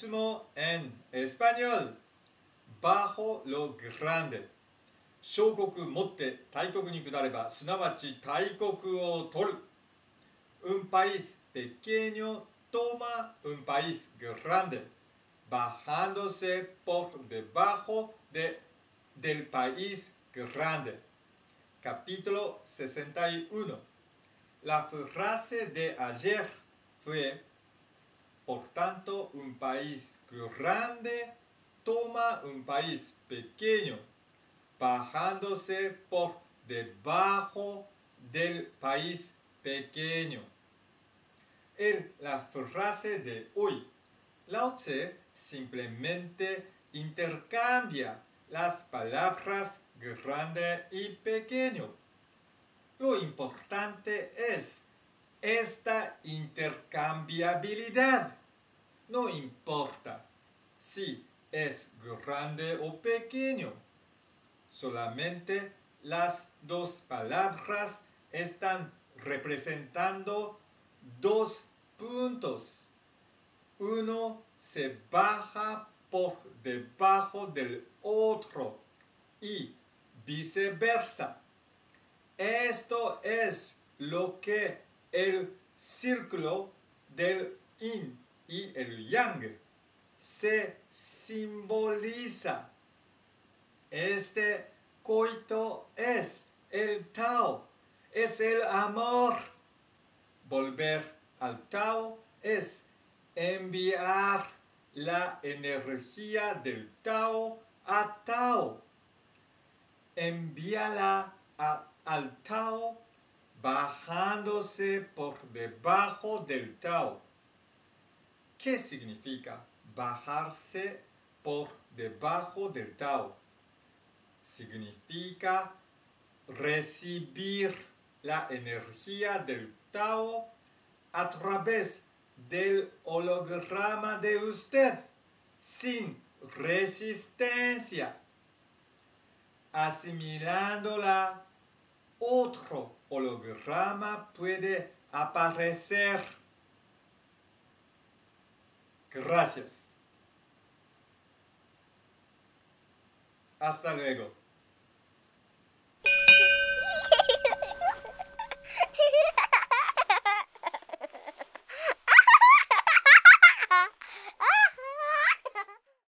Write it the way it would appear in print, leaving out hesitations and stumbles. Taoísmo en español. Bajo lo grande. 小国持って大国に下れば、すなわち大国を取る。Un país pequeño toma un país grande, bajándose por debajo del país grande. Capítulo 61. La frase de ayer fue: por tanto, un país grande toma un país pequeño, bajándose por debajo del país pequeño. En la frase de hoy, Lao Tzu simplemente intercambia las palabras grande y pequeño. Lo importante es esta intercambiabilidad. No importa si es grande o pequeño. Solamente las dos palabras están representando dos puntos. Uno se baja por debajo del otro y viceversa. Esto es lo que el círculo del yin y el yang se simboliza. Este coito es el Tao, es el amor. Volver al Tao es enviar la energía del Tao a Tao. Envíala al Tao bajándose por debajo del Tao. ¿Qué significa bajarse por debajo del Tao? Significa recibir la energía del Tao a través del holograma de usted, sin resistencia. Asimilándola, otro holograma puede aparecer. Gracias. Hasta luego.